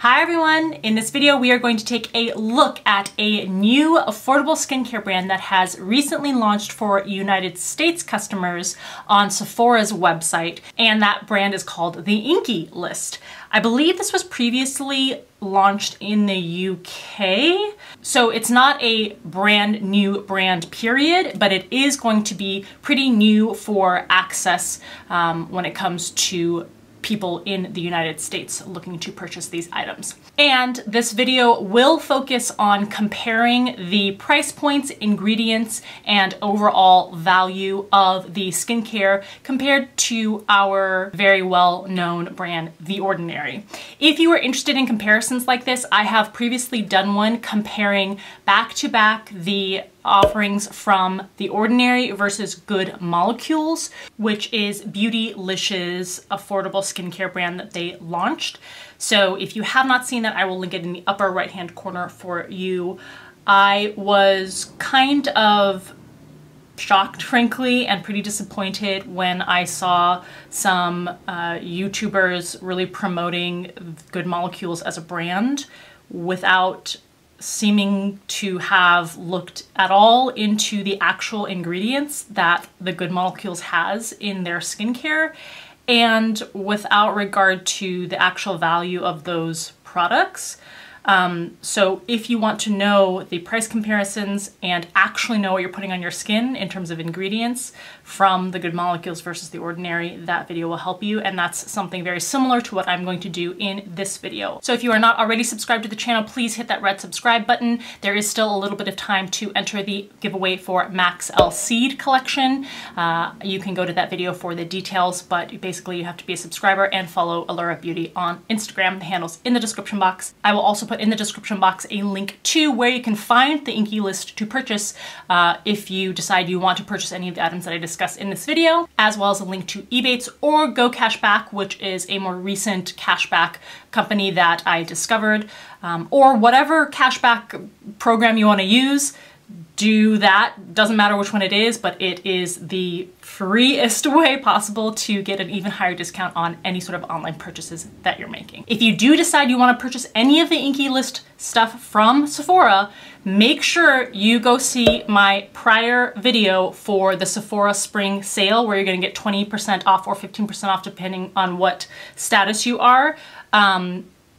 Hi everyone! In this video we are going to take a look at a new affordable skincare brand that has recently launched for United States customers on Sephora's website, and that brand is called The Inkey List. I believe this was previously launched in the UK, so it's not a brand new brand period, but it is going to be pretty new for access when it comes to people in the United States looking to purchase these items. And this video will focus on comparing the price points, ingredients, and overall value of the skincare compared to our very well-known brand, The Ordinary. If you are interested in comparisons like this, I have previously done one comparing back-to-back the offerings from The Ordinary versus Good Molecules, which is Beautylish's affordable skincare brand that they launched. So if you have not seen that, I will link it in the upper right hand corner for you. I was kind of shocked, frankly, and pretty disappointed when I saw some YouTubers really promoting Good Molecules as a brand without seeming to have looked at all into the actual ingredients that the Good Molecules has in their skincare, and without regard to the actual value of those products. So if you want to know the price comparisons and actually know what you're putting on your skin in terms of ingredients from the Good Molecules versus The Ordinary, that video will help you. And that's something very similar to what I'm going to do in this video. So if you are not already subscribed to the channel, please hit that red subscribe button. There is still a little bit of time to enter the giveaway for Max L Seed collection. You can go to that video for the details, but basically you have to be a subscriber and follow Allura Beauty on Instagram. The handle's in the description box. I will also put in the description box a link to where you can find The Inkey List to purchase if you decide you want to purchase any of the items that I discuss in this video, as well as a link to Ebates or GoCashback, which is a more recent cashback company that I discovered, or whatever cashback program you want to use. Do that. Doesn't matter which one it is, but it is the freest way possible to get an even higher discount on any sort of online purchases that you're making. If you do decide you want to purchase any of the Inkey List stuff from Sephora, make sure you go see my prior video for the Sephora spring sale, where you're going to get 20% off or 15% off depending on what status you are.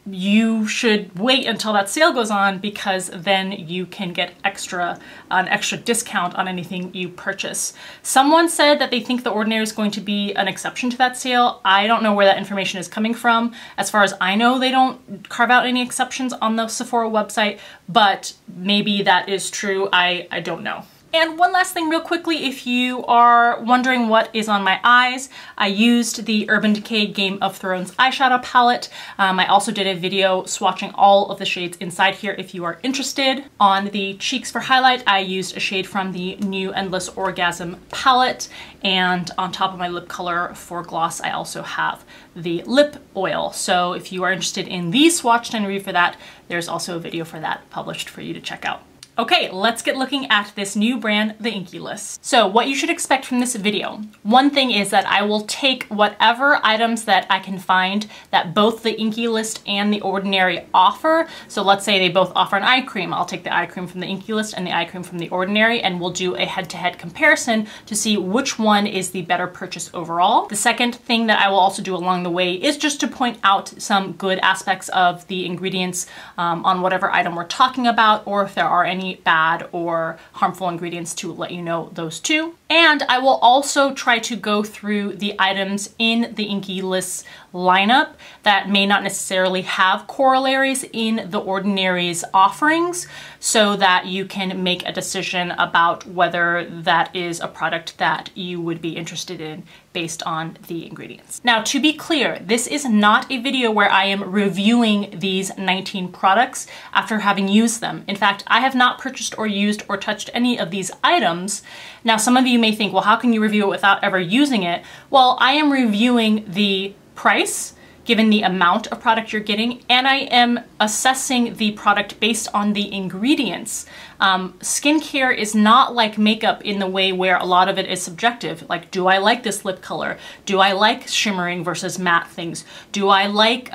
You should wait until that sale goes on, because then you can get an extra discount on anything you purchase. Someone said that they think The Ordinary is going to be an exception to that sale. I don't know where that information is coming from. As far as I know, they don't carve out any exceptions on the Sephora website, but maybe that is true. I don't know. And one last thing real quickly, if you are wondering what is on my eyes, I used the Urban Decay Game of Thrones eyeshadow palette. I also did a video swatching all of the shades inside here if you are interested. On the cheeks for highlight, I used a shade from the new Endless Orgasm palette. And on top of my lip color for gloss, I also have the lip oil. So if you are interested in the swatched and review for that, there's also a video for that published for you to check out. Okay, let's get looking at this new brand, The Inkey List. So what you should expect from this video. One thing is that I will take whatever items that I can find that both The Inkey List and The Ordinary offer. So let's say they both offer an eye cream. I'll take the eye cream from The Inkey List and the eye cream from The Ordinary, and we'll do a head-to-head comparison to see which one is the better purchase overall. The second thing that I will also do along the way is just to point out some good aspects of the ingredients on whatever item we're talking about, or if there are any bad or harmful ingredients, to let you know those too. And I will also try to go through the items in the Inkey List lineup that may not necessarily have corollaries in the Ordinary's offerings, so that you can make a decision about whether that is a product that you would be interested in based on the ingredients. Now, to be clear, this is not a video where I am reviewing these 19 products after having used them. In fact, I have not purchased or used or touched any of these items. Now, some of you may think, well, how can you review it without ever using it? Well, I am reviewing the price, given the amount of product you're getting, and I am assessing the product based on the ingredients. Skincare is not like makeup in the way where a lot of it is subjective. Like, do I like this lip color? Do I like shimmering versus matte things? Do I like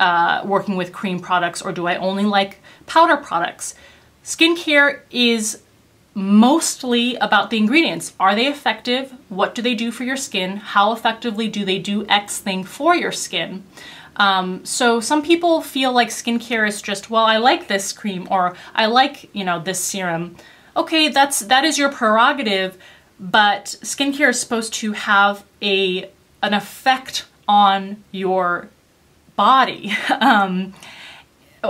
working with cream products, or do I only like powder products? Skincare is mostly about the ingredients. Are they effective? What do they do for your skin? How effectively do they do X thing for your skin? So some people feel like skincare is just, well, I like this cream, or I like, you know, this serum. Okay, that is your prerogative, but skincare is supposed to have an effect on your body.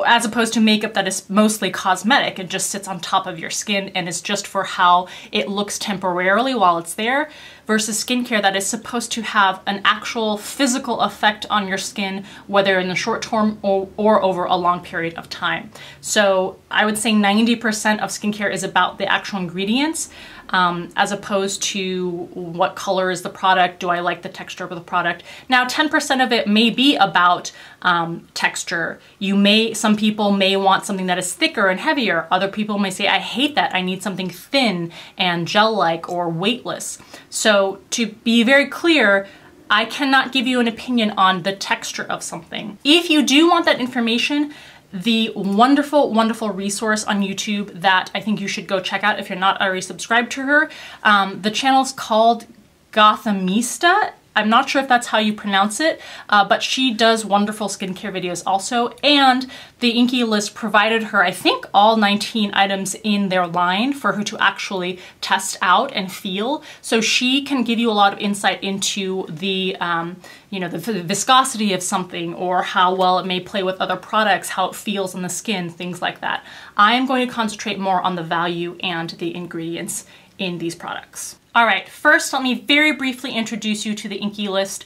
As opposed to makeup that is mostly cosmetic and just sits on top of your skin and is just for how it looks temporarily while it's there, versus skincare that is supposed to have an actual physical effect on your skin, whether in the short term or over a long period of time. So I would say 90% of skincare is about the actual ingredients, as opposed to what color is the product, do I like the texture of the product. Now 10% of it may be about texture. Some people may want something that is thicker and heavier. Other people may say, I hate that, I need something thin and gel-like or weightless. So to be very clear, I cannot give you an opinion on the texture of something. If you do want that information, the wonderful, wonderful resource on YouTube that I think you should go check out if you're not already subscribed to her. The channel's called Gothamista. I'm not sure if that's how you pronounce it, but she does wonderful skincare videos also. And The Inkey List provided her, I think, all 19 items in their line for her to actually test out and feel. So she can give you a lot of insight into the, you know, the viscosity of something, or how well it may play with other products, how it feels on the skin, things like that. I am going to concentrate more on the value and the ingredients in these products. All right, first let me very briefly introduce you to The Inkey List,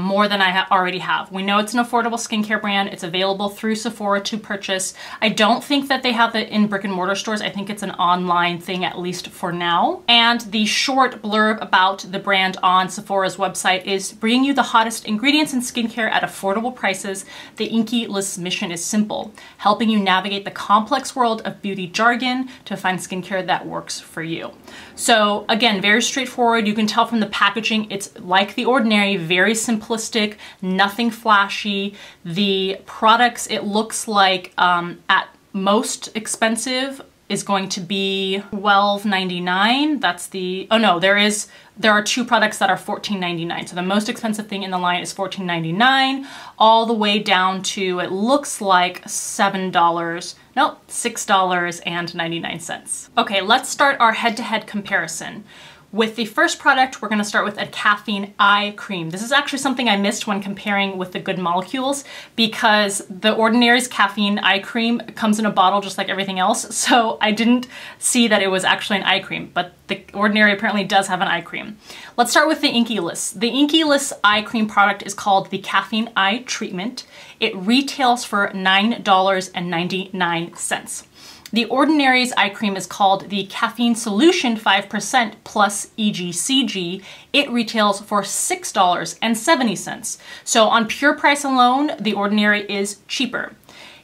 more than I already have. We know it's an affordable skincare brand. It's available through Sephora to purchase. I don't think that they have it in brick and mortar stores. I think it's an online thing, at least for now. And the short blurb about the brand on Sephora's website is, bringing you the hottest ingredients in skincare at affordable prices, The Inkey List's mission is simple, helping you navigate the complex world of beauty jargon to find skincare that works for you. So again, very straightforward. You can tell from the packaging, it's like The Ordinary, very simplistic, nothing flashy. The products, it looks like at most expensive is going to be $12.99. That's the, oh no, there are two products that are $14.99. So the most expensive thing in the line is $14.99, all the way down to, it looks like $7. Nope, $6.99. Okay, let's start our head-to-head comparison. With the first product, we're going to start with a caffeine eye cream. This is actually something I missed when comparing with the Good Molecules, because The Ordinary's caffeine eye cream comes in a bottle just like everything else, so I didn't see that it was actually an eye cream, but The Ordinary apparently does have an eye cream. Let's start with The Inkey List. The Inkey List eye cream product is called the Caffeine Eye Treatment. It retails for $9.99. The Ordinary's eye cream is called the Caffeine Solution 5% plus EGCG. It retails for $6.70. So on pure price alone, The Ordinary is cheaper.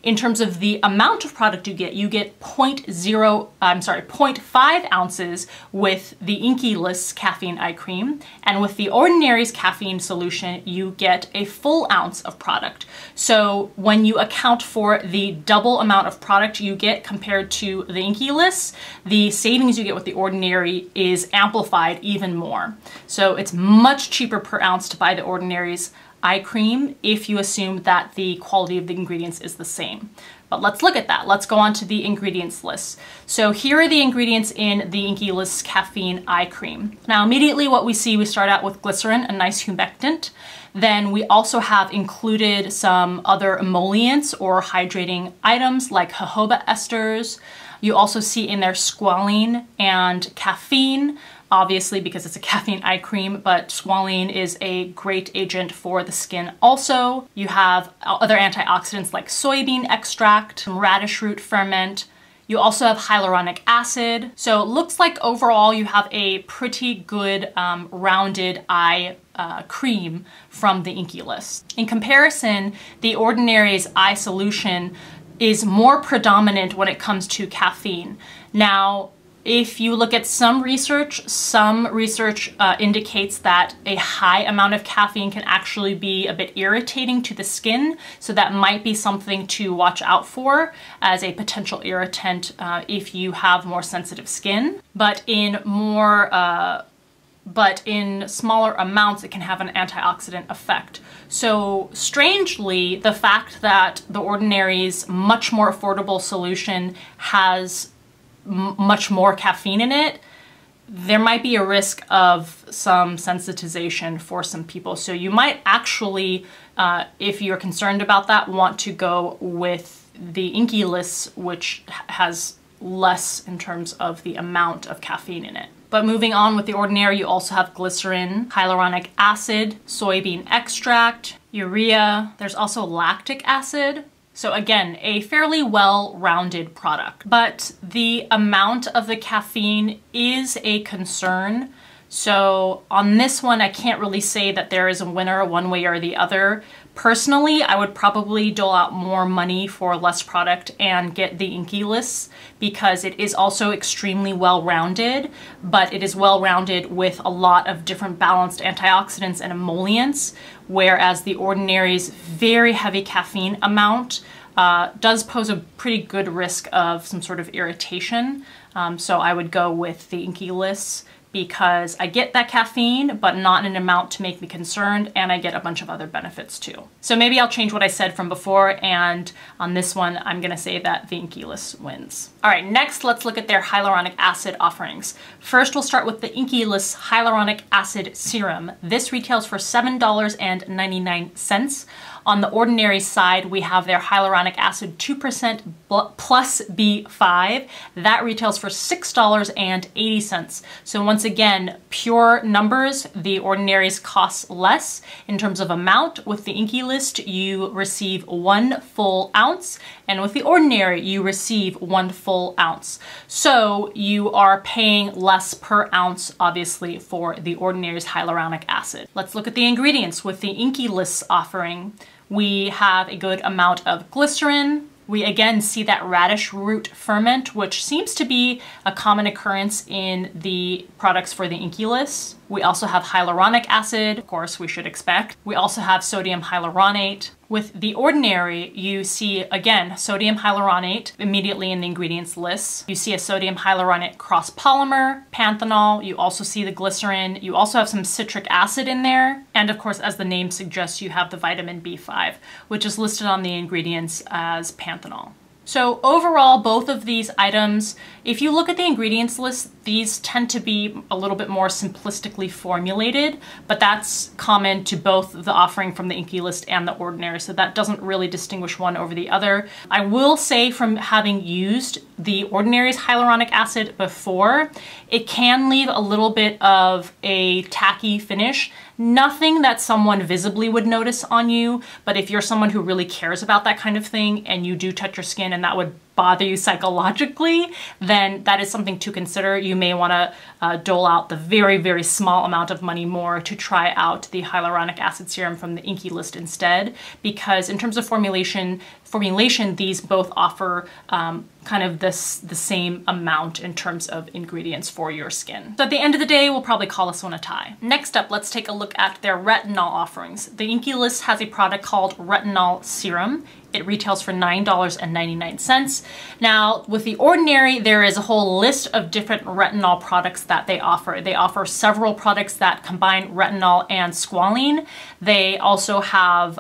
In terms of the amount of product you get 0.5 ounces with the Inkey List's caffeine eye cream, and with the Ordinary's caffeine solution, you get a full ounce of product. So when you account for the double amount of product you get compared to the Inkey List, the savings you get with the Ordinary is amplified even more. So it's much cheaper per ounce to buy the Ordinary's eye cream if you assume that the quality of the ingredients is the same. But let's look at that. Let's go on to the ingredients list. So here are the ingredients in the Inkey List's caffeine eye cream. Now immediately what we see, we start out with glycerin, a nice humectant. Then we also have included some other emollients or hydrating items like jojoba esters. You also see in there squalene and caffeine, obviously because it's a caffeine eye cream, but squalene is a great agent for the skin also. You have other antioxidants like soybean extract, radish root ferment, You also have hyaluronic acid. So it looks like overall you have a pretty good rounded eye cream from the Inkey List. In comparison, The Ordinary's eye solution is more predominant when it comes to caffeine. Now, if you look at some research indicates that a high amount of caffeine can actually be a bit irritating to the skin. So that might be something to watch out for as a potential irritant if you have more sensitive skin. But in smaller amounts, it can have an antioxidant effect. So strangely, the fact that The Ordinary's much more affordable solution has much more caffeine in it, there might be a risk of some sensitization for some people. So you might actually, if you're concerned about that, want to go with the Inkey List, which has less in terms of the amount of caffeine in it. But moving on with The Ordinary, you also have glycerin, hyaluronic acid, soybean extract, urea. There's also lactic acid. So again, a fairly well-rounded product, but the amount of the caffeine is a concern. So on this one, I can't really say that there is a winner one way or the other. Personally, I would probably dole out more money for less product and get the Inkey List because it is also extremely well-rounded, but it is well-rounded with a lot of different balanced antioxidants and emollients, whereas The Ordinary's very heavy caffeine amount does pose a pretty good risk of some sort of irritation. So I would go with the Inkey List because I get that caffeine, but not in an amount to make me concerned, and I get a bunch of other benefits too. So maybe I'll change what I said from before, and on this one, I'm gonna say that the Inkey List wins. All right, next, let's look at their hyaluronic acid offerings. First, we'll start with the Inkey List Hyaluronic Acid Serum. This retails for $7.99. On the Ordinary side, we have their hyaluronic acid 2% plus B5. That retails for $6.80. So once again, pure numbers, the Ordinary's costs less in terms of amount. With the Inkey List, you receive 1 full ounce, and with the Ordinary, you receive 1 full ounce. So you are paying less per ounce, obviously, for the Ordinary's hyaluronic acid. Let's look at the ingredients with the Inkey List's offering. We have a good amount of glycerin. We again see that radish root ferment, which seems to be a common occurrence in the products for the Inkey List. We also have hyaluronic acid, of course we should expect. We also have sodium hyaluronate. With the Ordinary, you see, again, sodium hyaluronate immediately in the ingredients list. You see a sodium hyaluronate cross-polymer, panthenol. You also see the glycerin. You also have some citric acid in there. And of course, as the name suggests, you have the vitamin B5, which is listed on the ingredients as panthenol. So overall, both of these items, if you look at the ingredients list, these tend to be a little bit more simplistically formulated, but that's common to both the offering from the Inkey List and the Ordinary, so that doesn't really distinguish one over the other. I will say, from having used the Ordinary's hyaluronic acid before, it can leave a little bit of a tacky finish. Nothing that someone visibly would notice on you, but if you're someone who really cares about that kind of thing and you do touch your skin and that would bother you psychologically, then that is something to consider. You may want to dole out the very, very small amount of money more to try out the hyaluronic acid serum from the Inkey List instead, because in terms of formulation, these both offer kind of the same amount in terms of ingredients for your skin. So at the end of the day, we'll probably call this one a tie. Next up, let's take a look at their retinol offerings. The Inkey List has a product called Retinol Serum. It retails for $9.99. Now, with the Ordinary, there is a whole list of different retinol products that they offer. They offer several products that combine retinol and squalene. They also have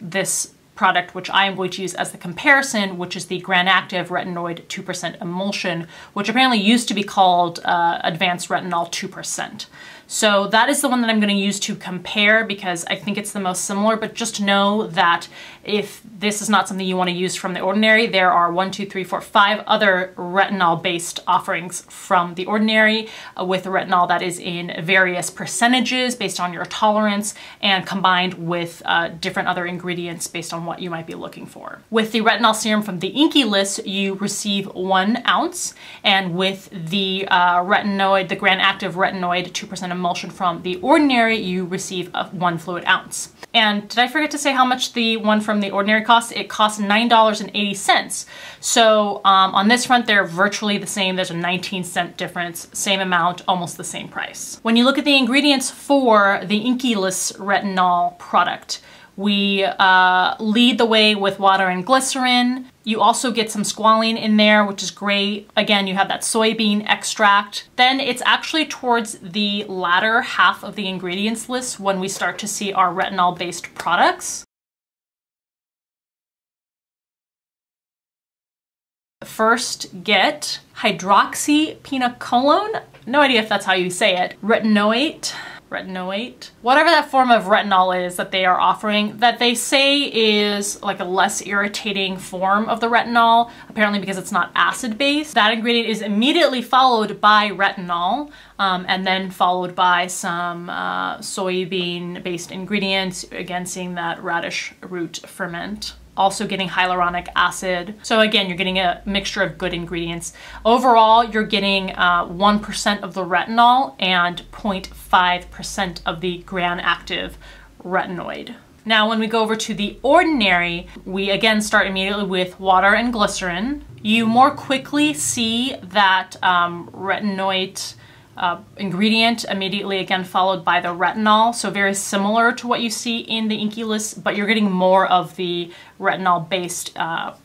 this product, which I am going to use as the comparison, which is the Granactive Retinoid 2% Emulsion, which apparently used to be called Advanced Retinol 2%. So that is the one that I'm going to use to compare because I think it's the most similar, but just know that if this is not something you want to use from The Ordinary, there are 1, 2, 3, 4, 5 other retinol-based offerings from The Ordinary with retinol that is in various percentages based on your tolerance and combined with different other ingredients based on what you might be looking for. With the retinol serum from The Inkey List, you receive 1 ounce, and with the retinoid, the Granactive Retinoid 2% emulsion from The Ordinary, you receive 1 fluid ounce. And did I forget to say how much the one from The Ordinary costs? It costs $9.80. So on this front, they're virtually the same. There's a 19-cent difference, same amount, almost the same price. When you look at the ingredients for the Inkey List retinol product, we lead the way with water and glycerin. You also get some squalene in there, which is great. Again, you have that soybean extract. Then it's actually towards the latter half of the ingredients list when we start to see our retinol-based products. First, get hydroxypinacolone. No idea if that's how you say it. Retinoate, whatever that form of retinol is that they are offering, that they say is like a less irritating form of the retinol, apparently because it's not acid-based. That ingredient is immediately followed by retinol, and then followed by some soybean-based ingredients, again seeing that radish root ferment. Also getting hyaluronic acid. So again, you're getting a mixture of good ingredients. Overall, you're getting 1% of the retinol and 0.5% of the Granactive retinoid. Now, when we go over to The Ordinary, we again start immediately with water and glycerin. You more quickly see that retinoid ingredient immediately again followed by the retinol, so very similar to what you see in the Inkey List, but you're getting more of the retinol based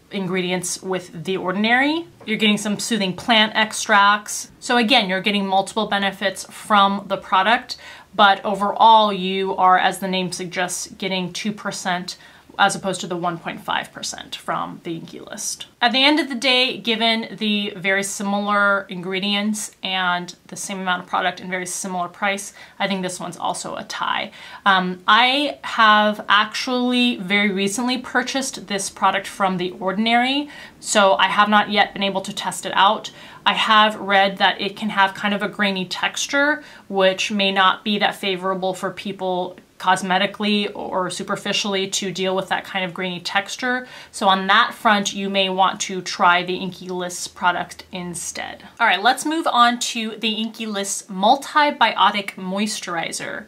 ingredients with The Ordinary. You're getting some soothing plant extracts. So again, you're getting multiple benefits from the product, but overall you are, as the name suggests, getting 2% as opposed to the 1.5% from the Inkey List. At the end of the day, given the very similar ingredients and the same amount of product and very similar price, I think this one's also a tie. I have actually very recently purchased this product from The Ordinary, so I have not yet been able to test it out. I have read that it can have kind of a grainy texture, which may not be that favorable for people cosmetically or superficially to deal with that kind of grainy texture. So on that front, you may want to try the Inkey List product instead. All right, let's move on to the Inkey List Multibiotic Moisturizer.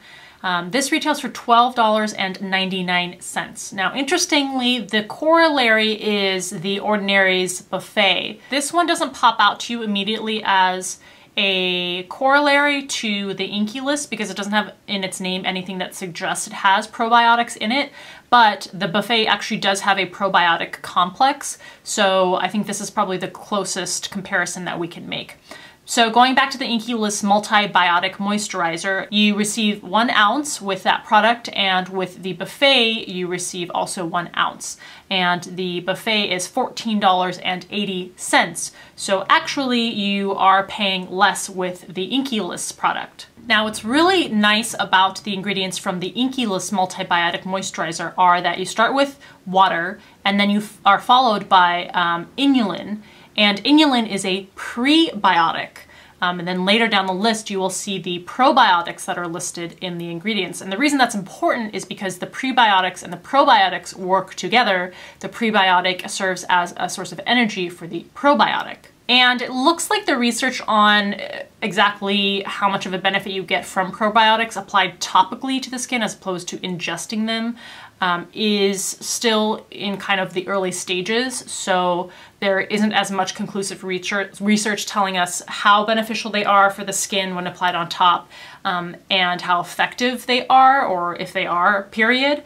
This retails for $12.99. Now, interestingly, the corollary is The Ordinary's Buffet. This one doesn't pop out to you immediately as a corollary to the Inkey List because it doesn't have in its name anything that suggests it has probiotics in it, but the Buffet actually does have a probiotic complex, so I think this is probably the closest comparison that we can make. So going back to the Inkey List Multibiotic Moisturizer, you receive 1 ounce with that product, and with the Buffet, you receive also 1 ounce. And the Buffet is $14.80. So actually, you are paying less with the Inkey List product. Now, what's really nice about the ingredients from the Inkey List Multibiotic Moisturizer are that you start with water, and then you are followed by inulin. And inulin is a prebiotic. And then later down the list, you will see the probiotics that are listed in the ingredients. And the reason that's important is because the prebiotics and the probiotics work together. The prebiotic serves as a source of energy for the probiotic. And it looks like the research on exactly how much of a benefit you get from probiotics applied topically to the skin as opposed to ingesting them is still in kind of the early stages. So there isn't as much conclusive research telling us how beneficial they are for the skin when applied on top and how effective they are, or if they are, period.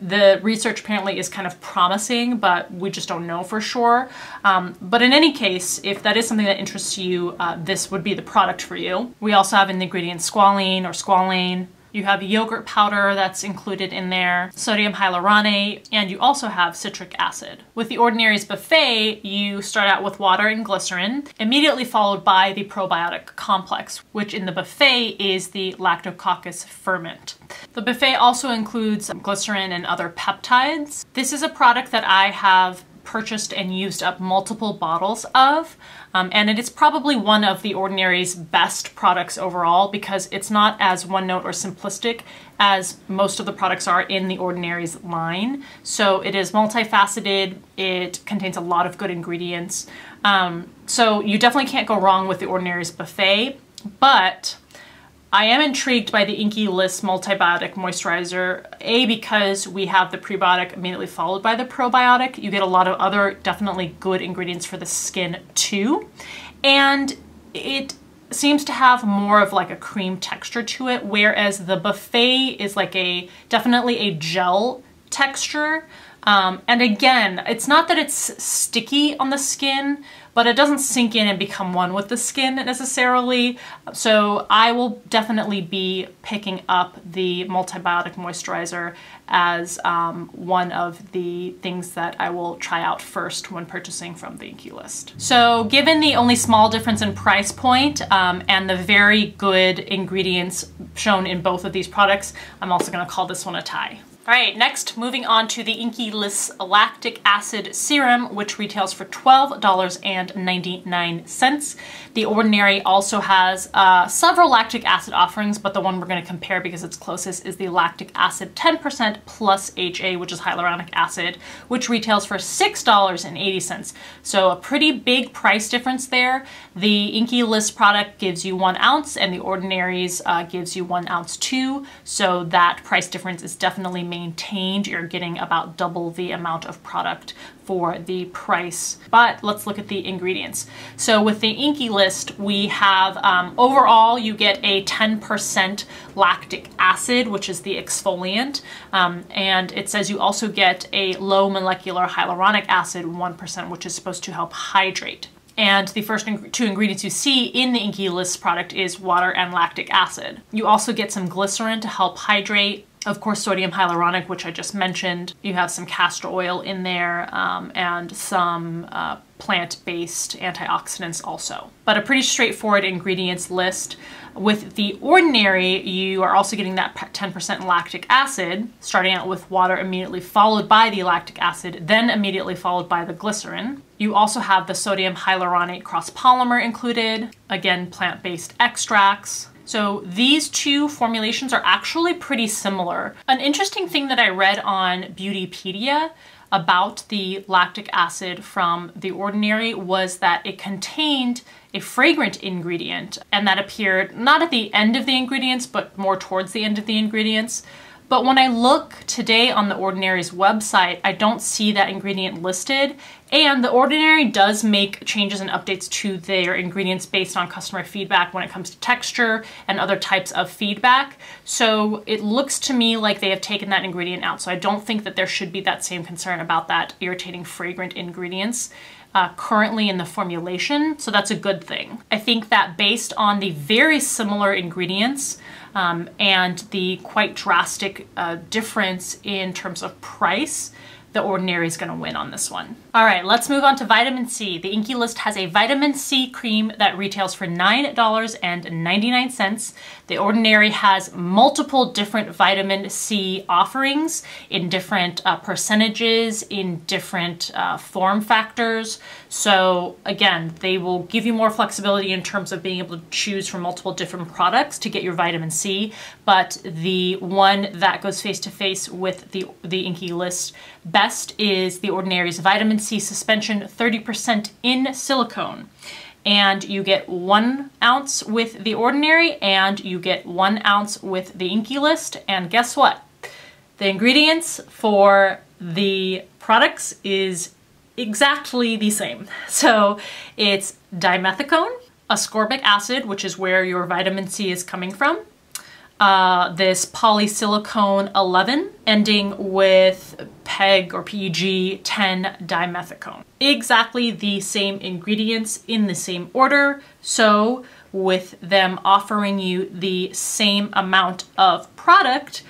The research apparently is kind of promising, but we just don't know for sure. But in any case, if that is something that interests you, this would be the product for you. We also have in the ingredients squalene or squalane. you have yogurt powder that's included in there, sodium hyaluronate, and you also have citric acid. With The Ordinary's buffet, you start out with water and glycerin, immediately followed by the probiotic complex, which in the buffet is the Lactococcus ferment. The buffet also includes glycerin and other peptides. This is a product that I have purchased and used up multiple bottles of, and it is probably one of The Ordinary's best products overall because it's not as one note or simplistic as most of the products are in The Ordinary's line. So it is multifaceted, it contains a lot of good ingredients. So you definitely can't go wrong with The Ordinary's buffet, but I am intrigued by the Inkey List Multibiotic Moisturizer, A, because we have the prebiotic immediately followed by the probiotic. You get a lot of other definitely good ingredients for the skin too. And it seems to have more of like a cream texture to it, whereas the buffet is like a definitely a gel texture. And again, it's not that it's sticky on the skin, but it doesn't sink in and become one with the skin necessarily. So I will definitely be picking up the multibiotic moisturizer as one of the things that I will try out first when purchasing from the Inkey List. So given the only small difference in price point and the very good ingredients shown in both of these products, I'm also gonna call this one a tie. All right, next, moving on to the Inkey List's Lactic Acid Serum, which retails for $12.99. The Ordinary also has several lactic acid offerings, but the one we're gonna compare because it's closest is the Lactic Acid 10% plus HA, which is hyaluronic acid, which retails for $6.80. So a pretty big price difference there. The Inkey List product gives you 1 ounce and the Ordinary's gives you 1 ounce too. So that price difference is definitely maintained. You're getting about double the amount of product for the price. But let's look at the ingredients. So with the Inkey List, we have overall you get a 10% lactic acid, which is the exfoliant, and it says you also get a low molecular hyaluronic acid 1%, which is supposed to help hydrate. And the first two ingredients you see in the Inkey List product is water and lactic acid. You also get some glycerin to help hydrate. Of course, sodium hyaluronic, which I just mentioned. You have some castor oil in there and some plant-based antioxidants also. But a pretty straightforward ingredients list. With the Ordinary, you are also getting that 10% lactic acid, starting out with water immediately followed by the lactic acid, then immediately followed by the glycerin. You also have the sodium hyaluronate cross-polymer included. Again, plant-based extracts. So these two formulations are actually pretty similar. An interesting thing that I read on Beautypedia about the lactic acid from The Ordinary was that it contained a fragrant ingredient, and that appeared not at the end of the ingredients, but more towards the end of the ingredients. But when I look today on The Ordinary's website, I don't see that ingredient listed. And The Ordinary does make changes and updates to their ingredients based on customer feedback when it comes to texture and other types of feedback. So it looks to me like they have taken that ingredient out. So I don't think that there should be that same concern about that irritating fragrant ingredients currently in the formulation. So that's a good thing. I think that based on the very similar ingredients and the quite drastic difference in terms of price, The Ordinary is going to win on this one. All right, let's move on to vitamin C. The Inkey List has a vitamin C cream that retails for $9.99. The Ordinary has multiple different vitamin C offerings in different percentages, in different form factors. So again, they will give you more flexibility in terms of being able to choose from multiple different products to get your vitamin C. But the one that goes face to face with the Inkey List best is The Ordinary's Vitamin C Suspension 30% in silicone. And you get 1 ounce with The Ordinary and you get 1 ounce with the Inkey List. And guess what? The ingredients for the products is exactly the same. So it's dimethicone, ascorbic acid, which is where your vitamin C is coming from, this polysilicone 11 ending with PEG or PEG 10 dimethicone. Exactly the same ingredients in the same order. So with them offering you the same amount of product,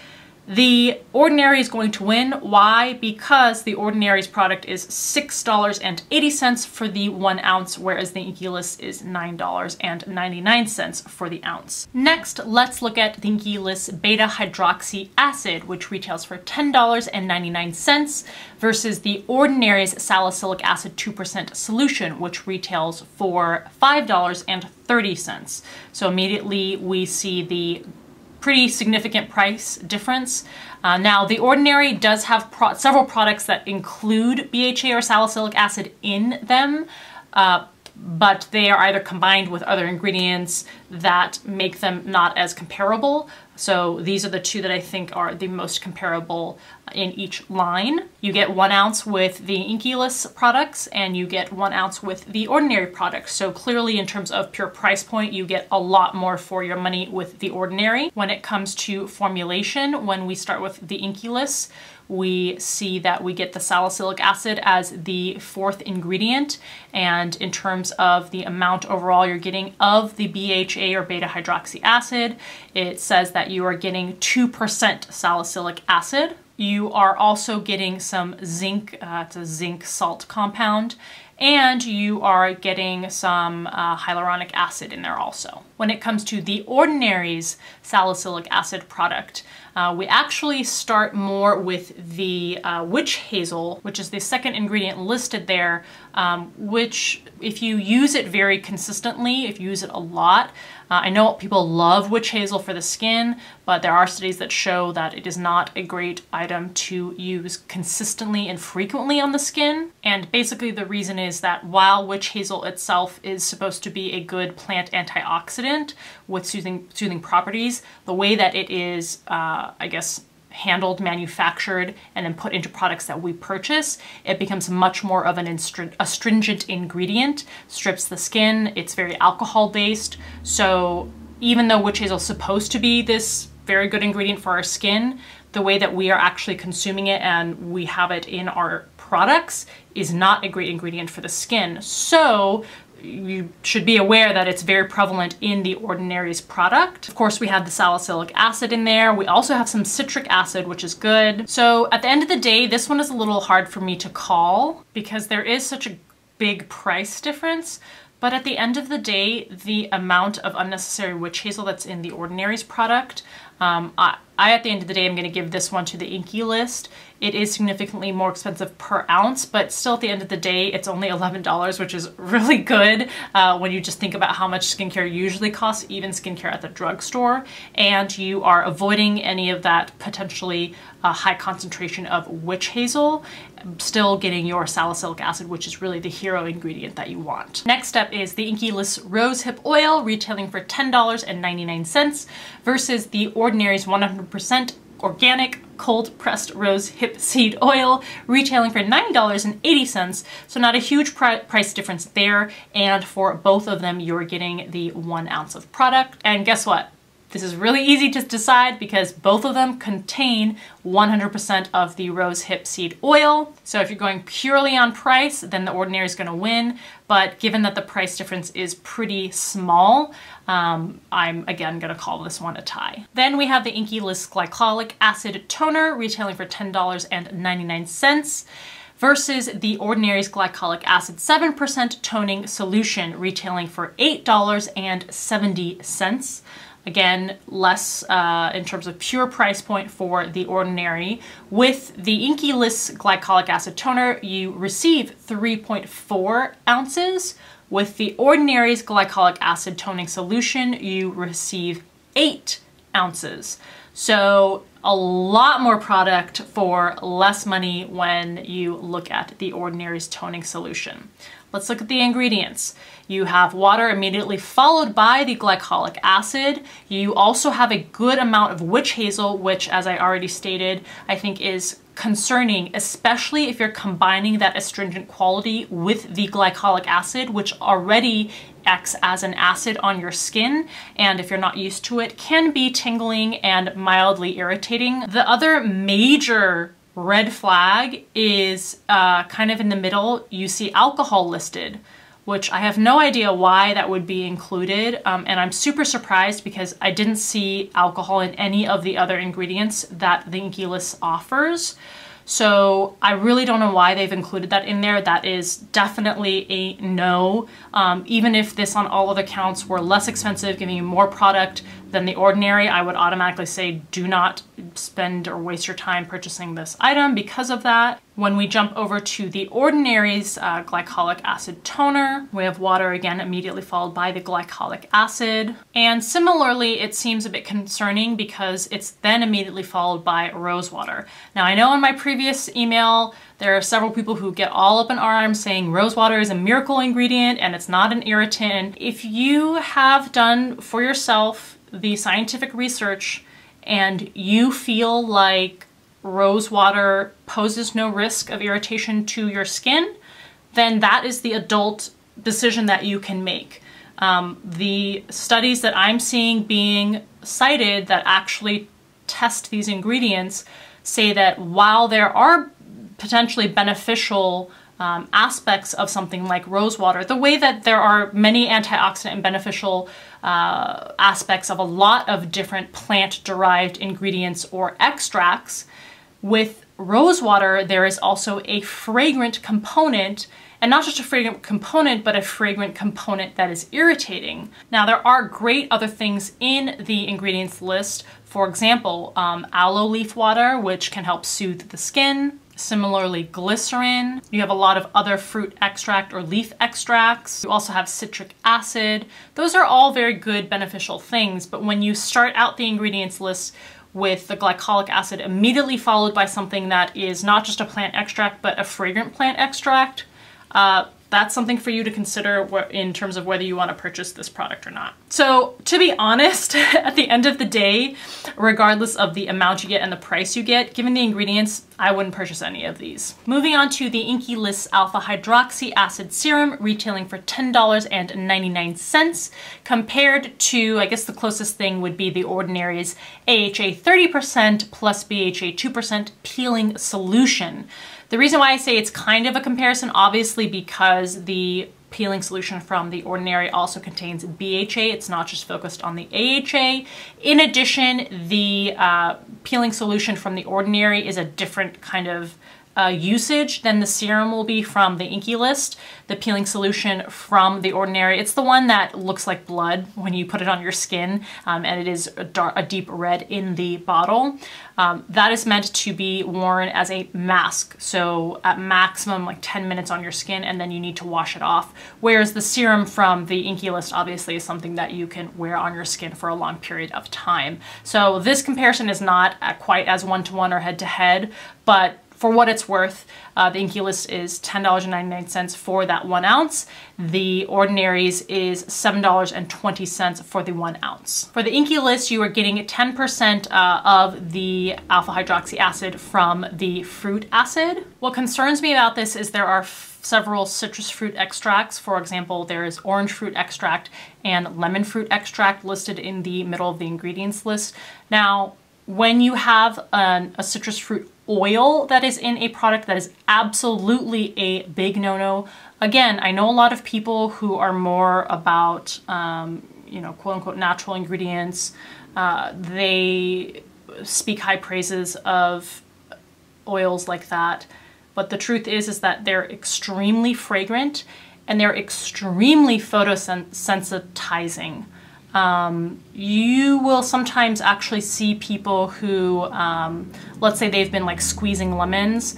The Ordinary is going to win. Why? Because The Ordinary's product is $6.80 for the 1 ounce, whereas The Inkey List is $9.99 for the ounce. Next, let's look at The Inkey List beta-hydroxy acid, which retails for $10.99 versus The Ordinary's salicylic acid 2% solution, which retails for $5.30. So immediately we see the pretty significant price difference. Now, The Ordinary does have several products that include BHA or salicylic acid in them, but they are either combined with other ingredients that make them not as comparable. So these are the two that I think are the most comparable in each line. You get 1 ounce with the Inkey List products and you get 1 ounce with the Ordinary products. So clearly in terms of pure price point, you get a lot more for your money with the Ordinary. When it comes to formulation, when we start with the Inkey List, we see that we get the salicylic acid as the fourth ingredient. And in terms of the amount overall you're getting of the BHA or beta hydroxy acid, it says that you are getting 2% salicylic acid. You are also getting some zinc, it's a zinc salt compound, and you are getting some hyaluronic acid in there also. When it comes to The Ordinary's salicylic acid product, we actually start more with the witch hazel, which is the second ingredient listed there, which if you use it very consistently, if you use it a lot, I know people love witch hazel for the skin, but there are studies that show that it is not a great item to use consistently and frequently on the skin. And basically the reason is that while witch hazel itself is supposed to be a good plant antioxidant with soothing properties, the way that it is, I guess, handled, manufactured, and then put into products that we purchase, it becomes much more of an astringent ingredient, strips the skin, it's very alcohol-based. So even though witch hazel is supposed to be this very good ingredient for our skin, the way that we are actually consuming it and we have it in our products is not a great ingredient for the skin. So you should be aware that it's very prevalent in The Ordinary's product. Of course, we have the salicylic acid in there. We also have some citric acid, which is good. So at the end of the day, this one is a little hard for me to call because there is such a big price difference. But at the end of the day, the amount of unnecessary witch hazel that's in The Ordinary's product, I at the end of the day, I'm going to give this one to the Inkey List. It is significantly more expensive per ounce, but still at the end of the day, it's only $11, which is really good when you just think about how much skincare usually costs, even skincare at the drugstore. And you are avoiding any of that potentially high concentration of witch hazel, still getting your salicylic acid, which is really the hero ingredient that you want. Next up is the Inkey List Rosehip Oil, retailing for $10.99 versus the Ordinary's 100% organic cold-pressed rosehip seed oil, retailing for $9.80. So not a huge price difference there. And for both of them, you're getting the 1 ounce of product. And guess what? This is really easy to decide because both of them contain 100% of the rosehip seed oil. So if you're going purely on price, then The Ordinary is going to win. But given that the price difference is pretty small, I'm again going to call this one a tie. Then we have the Inkey List Glycolic Acid Toner, retailing for $10.99. versus The Ordinary's glycolic acid 7% toning solution, retailing for $8.70. Again, less in terms of pure price point for The Ordinary. With the Inkey List Glycolic Acid Toner, you receive 3.4 ounces. With The Ordinary's Glycolic Acid Toning Solution, you receive 8 ounces. So a lot more product for less money when you look at The Ordinary's toning solution. Let's look at the ingredients. You have water immediately followed by the glycolic acid. You also have a good amount of witch hazel, which, as I already stated, I think is concerning, especially if you're combining that astringent quality with the glycolic acid, which already acts as an acid on your skin, and if you're not used to it, can be tingling and mildly irritating. The other major red flag is kind of in the middle. You see alcohol listed, which I have no idea why that would be included, and I'm super surprised because I didn't see alcohol in any of the other ingredients that the Inkey List offers. So I really don't know why they've included that in there. That is definitely a no. Even if this on all other counts were less expensive, giving you more product than The Ordinary, I would automatically say do not spend or waste your time purchasing this item because of that. When we jump over to The Ordinary's glycolic acid toner, we have water again immediately followed by the glycolic acid. And similarly, it seems a bit concerning because it's then immediately followed by rose water. Now I know in my previous email, there are several people who get all up in arms saying rose water is a miracle ingredient and it's not an irritant. If you have done for yourself the scientific research and you feel like rose water poses no risk of irritation to your skin, then that is the adult decision that you can make. The studies that I'm seeing being cited that actually test these ingredients say that while there are potentially beneficial aspects of something like rose water, the way that there are many antioxidant and beneficial aspects of a lot of different plant-derived ingredients or extracts, with rose water there is also a fragrant component, and not just a fragrant component, but a fragrant component that is irritating. Now there are great other things in the ingredients list, for example, aloe leaf water, which can help soothe the skin. Similarly, glycerin. You have a lot of other fruit extract or leaf extracts. You also have citric acid. Those are all very good beneficial things, but when you start out the ingredients list with the glycolic acid immediately followed by something that is not just a plant extract, but a fragrant plant extract, that's something for you to consider in terms of whether you want to purchase this product or not. So to be honest, at the end of the day, regardless of the amount you get and the price you get, given the ingredients, I wouldn't purchase any of these. Moving on to the Inkey List Alpha Hydroxy Acid Serum, retailing for $10.99 compared to, I guess the closest thing would be The Ordinary's AHA 30% plus BHA 2% peeling solution. The reason why I say it's kind of a comparison, obviously, because the peeling solution from The Ordinary also contains BHA. It's not just focused on the AHA. In addition, the peeling solution from The Ordinary is a different kind of usage than the serum will be from the Inkey List. The peeling solution from The Ordinary, it's the one that looks like blood when you put it on your skin, and it is a deep red in the bottle. That is meant to be worn as a mask, so at maximum like 10 minutes on your skin, and then you need to wash it off. Whereas the serum from the Inkey List obviously is something that you can wear on your skin for a long period of time. So this comparison is not quite as one-to-one or head-to-head, but for what it's worth, the Inkey List is $10.99 for that 1 ounce. The Ordinary's is $7.20 for the 1 ounce. For the Inkey List, you are getting 10% of the alpha hydroxy acid from the fruit acid. What concerns me about this is there are several citrus fruit extracts. For example, there is orange fruit extract and lemon fruit extract listed in the middle of the ingredients list. Now, when you have a citrus fruit oil that is in a product, that is absolutely a big no-no. Again, I know a lot of people who are more about, you know, quote unquote natural ingredients. They speak high praises of oils like that. But the truth is that they're extremely fragrant and they're extremely photosensitizing. You will sometimes actually see people who, let's say they've been like squeezing lemons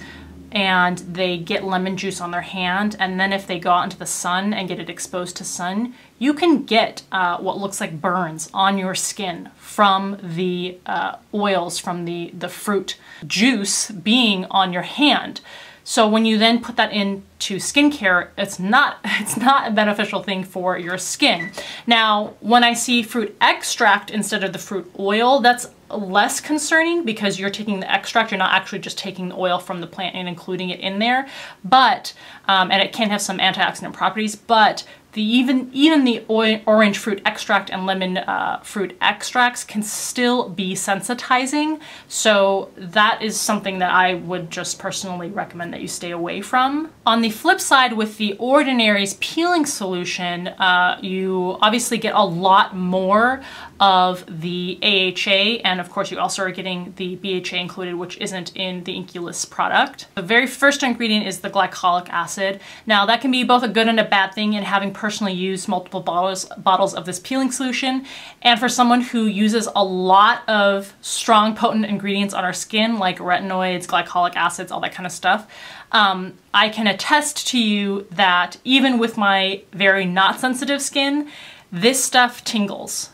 and they get lemon juice on their hand, and then if they go out into the sun and get it exposed to sun, you can get what looks like burns on your skin from the oils, from the fruit juice being on your hand. So when you then put that into skincare, it's not a beneficial thing for your skin. Now, when I see fruit extract instead of the fruit oil, that's less concerning because you're taking the extract, you're not actually just taking the oil from the plant and including it in there. But, and it can have some antioxidant properties, but even the orange fruit extract and lemon fruit extracts can still be sensitizing. So that is something that I would just personally recommend that you stay away from. On the flip side, with The Ordinary's peeling solution, you obviously get a lot more of the AHA, and of course you also are getting the BHA included, which isn't in the Inkey List product. The very first ingredient is the glycolic acid. Now that can be both a good and a bad thing, in having personally used multiple bottles of this peeling solution, and for someone who uses a lot of strong potent ingredients on our skin like retinoids, glycolic acids, all that kind of stuff, I can attest to you that even with my very not sensitive skin, this stuff tingles.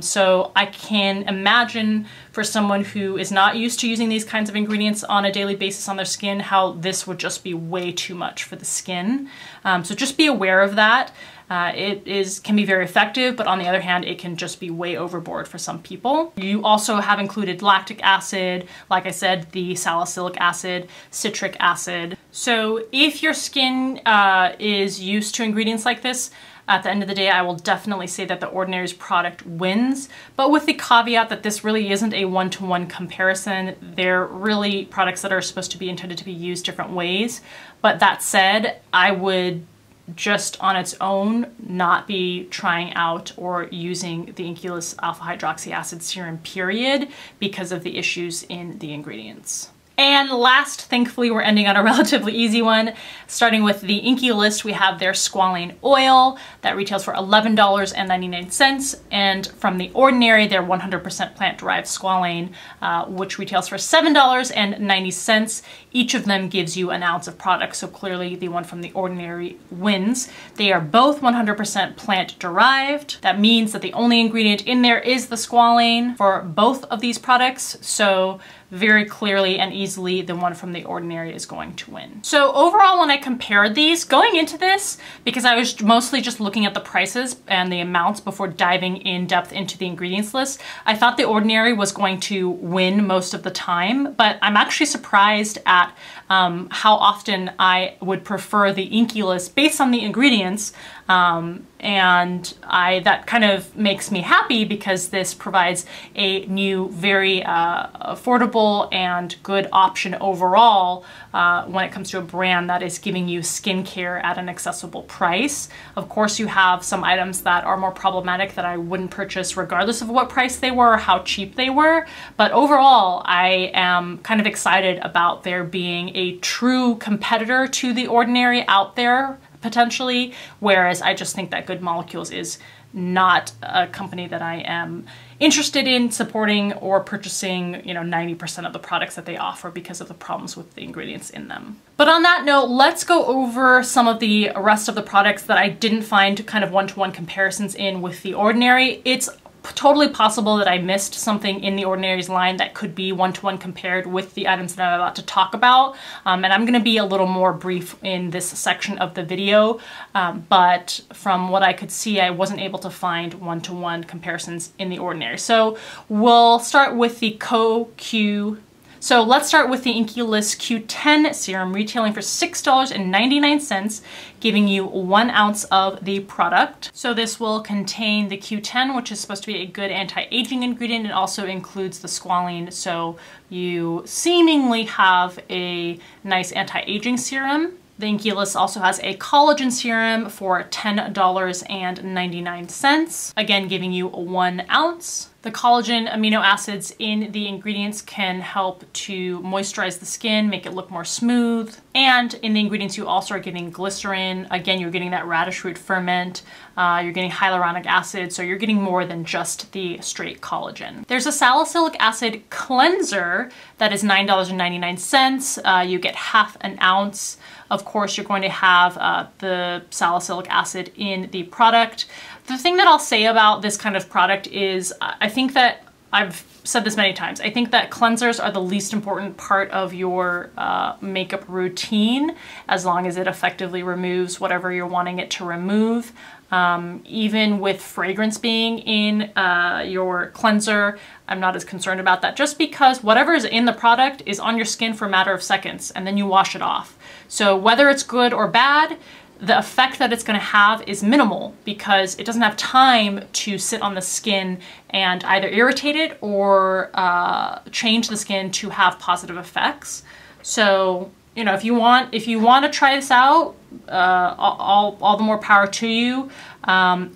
So I can imagine for someone who is not used to using these kinds of ingredients on a daily basis on their skin, how this would just be way too much for the skin. So just be aware of that. It can be very effective, but on the other hand, it can just be way overboard for some people. You also have included lactic acid, like I said, the salicylic acid, citric acid. So if your skin is used to ingredients like this, at the end of the day, I will definitely say that The Ordinary's product wins, but with the caveat that this really isn't a one-to-one comparison. They're really products that are supposed to be intended to be used different ways. But that said, I would just on its own not be trying out or using the Inkey List alpha-hydroxyacid serum, period, because of the issues in the ingredients. And last, thankfully, we're ending on a relatively easy one. Starting with the Inkey List, we have their squalane oil that retails for $11.99. And from The Ordinary, their 100% plant-derived squalane, which retails for $7.90. Each of them gives you an ounce of product, so clearly the one from The Ordinary wins. They are both 100% plant-derived. That means that the only ingredient in there is the squalane for both of these products, so very clearly and easily the one from The Ordinary is going to win. So overall, when I compared these, going into this, because I was mostly just looking at the prices and the amounts before diving in depth into the ingredients list, I thought The Ordinary was going to win most of the time, but I'm actually surprised at how often I would prefer the Inkey List based on the ingredients. And that kind of makes me happy, because this provides a new, very affordable and good option overall when it comes to a brand that is giving you skincare at an accessible price. Of course, you have some items that are more problematic that I wouldn't purchase regardless of what price they were or how cheap they were. But overall, I am kind of excited about there being a true competitor to The Ordinary out there, potentially, whereas I just think that Good Molecules is not a company that I am interested in supporting or purchasing, you know, 90% of the products that they offer because of the problems with the ingredients in them. But on that note, let's go over some of the rest of the products that I didn't find kind of one-to-one comparisons in with The Ordinary. It's totally possible that I missed something in The Ordinary's line that could be one-to-one compared with the items that I'm about to talk about. And I'm going to be a little more brief in this section of the video, but from what I could see, I wasn't able to find one-to-one comparisons in The Ordinary. So we'll start with the let's start with the Inkey List Q10 serum, retailing for $6.99, giving you 1 ounce of the product. So this will contain the Q10, which is supposed to be a good anti-aging ingredient, and also includes the squalane. So you seemingly have a nice anti-aging serum. The Inkey List also has a collagen serum for $10.99, again giving you 1 ounce. The collagen amino acids in the ingredients can help to moisturize the skin, make it look more smooth. And in the ingredients, you also are getting glycerin. Again, you're getting that radish root ferment. You're getting hyaluronic acid. So you're getting more than just the straight collagen. There's a salicylic acid cleanser that is $9.99. You get half an ounce. Of course, you're going to have the salicylic acid in the product. The thing that I'll say about this kind of product is, I think that I've said this many times, I think that cleansers are the least important part of your makeup routine, as long as it effectively removes whatever you're wanting it to remove. Even with fragrance being in your cleanser, I'm not as concerned about that, just because whatever is in the product is on your skin for a matter of seconds, and then you wash it off. So whether it's good or bad, the effect that it's going to have is minimal because it doesn't have time to sit on the skin and either irritate it or change the skin to have positive effects. So, you know, if you want to try this out, all the more power to you.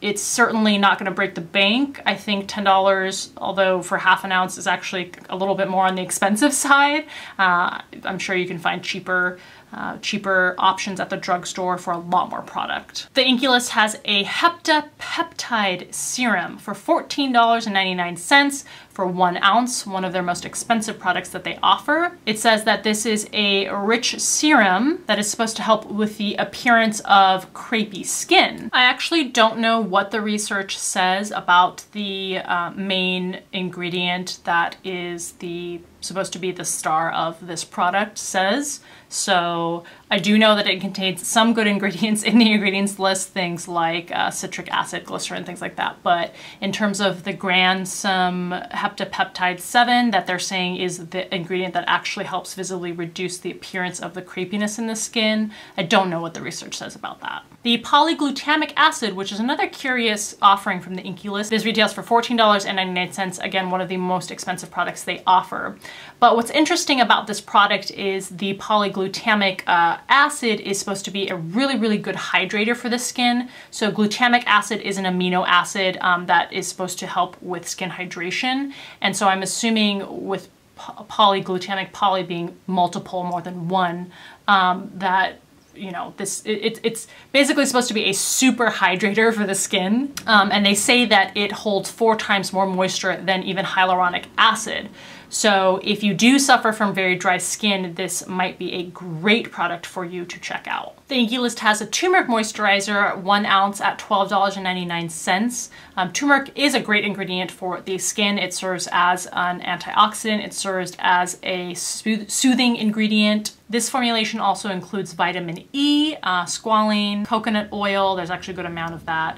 It's certainly not going to break the bank. I think $10, although for half an ounce, is actually a little bit more on the expensive side. I'm sure you can find cheaper options at the drugstore for a lot more product. The Inkey List has a Hepta-Peptide serum for $14.99 for 1 ounce, one of their most expensive products that they offer. It says that this is a rich serum that is supposed to help with the appearance of crepey skin. I actually don't know what the research says about the main ingredient that is supposed to be the star of this product says. So I do know that it contains some good ingredients in the ingredients list, things like citric acid, glycerin, things like that. But in terms of the Granactive Hepta-Peptide 7 that they're saying is the ingredient that actually helps visibly reduce the appearance of the crepiness in the skin, I don't know what the research says about that. The Polyglutamic Acid, which is another curious offering from the Inkey List, this retails for $14.99, again, one of the most expensive products they offer. But what's interesting about this product is the polyglutamic acid is supposed to be a really, really good hydrator for the skin. So glutamic acid is an amino acid that is supposed to help with skin hydration. And so I'm assuming with polyglutamic, poly being multiple, more than one, that, you know, it's basically supposed to be a super hydrator for the skin. And they say that it holds 4 times more moisture than even hyaluronic acid. So if you do suffer from very dry skin, this might be a great product for you to check out. The Inkey List has a turmeric moisturizer, 1 ounce at $12.99. Turmeric is a great ingredient for the skin. It serves as an antioxidant. It serves as a soothing ingredient. This formulation also includes vitamin E, squalene, coconut oil. There's actually a good amount of that.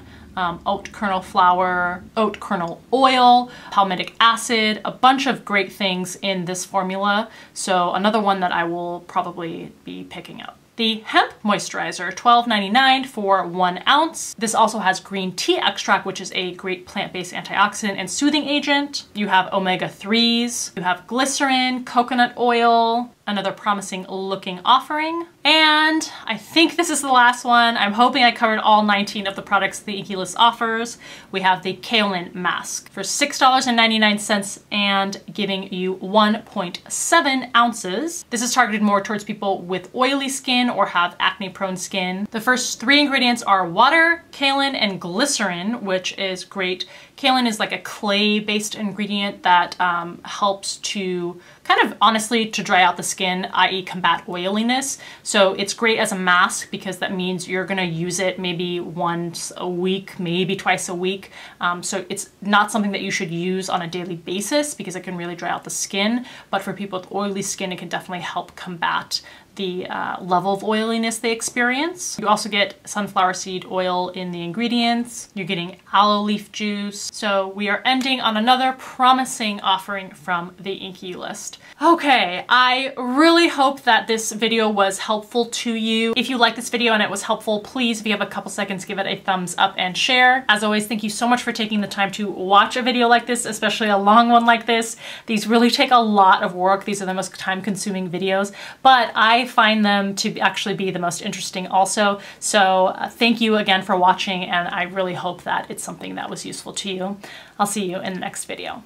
Oat kernel flour, oat kernel oil, palmitic acid, a bunch of great things in this formula. So another one that I will probably be picking up. The hemp moisturizer, $12.99 for 1 ounce. This also has green tea extract, which is a great plant-based antioxidant and soothing agent. You have omega-3s, you have glycerin, coconut oil, another promising looking offering. And I think this is the last one. I'm hoping I covered all 19 of the products the Inkey List offers. We have the kaolin mask for $6.99 and giving you 1.7 ounces. This is targeted more towards people with oily skin or have acne prone skin. The first 3 ingredients are water, kaolin, and glycerin, which is great. Kaolin is like a clay-based ingredient that helps to kind of honestly to dry out the skin, i.e. combat oiliness. So it's great as a mask because that means you're gonna use it maybe once a week, maybe twice a week. So it's not something that you should use on a daily basis because it can really dry out the skin. But for people with oily skin, it can definitely help combat the level of oiliness they experience. You also get sunflower seed oil in the ingredients. You're getting aloe leaf juice. So we are ending on another promising offering from the Inkey List. Okay, I really hope that this video was helpful to you. If you like this video and it was helpful, please, if you have a couple seconds, give it a thumbs up and share. As always, thank you so much for taking the time to watch a video like this, especially a long one like this. These really take a lot of work. These are the most time-consuming videos, but I find them to actually be the most interesting also. So thank you again for watching, and I really hope that it's something that was useful to you. I'll see you in the next video.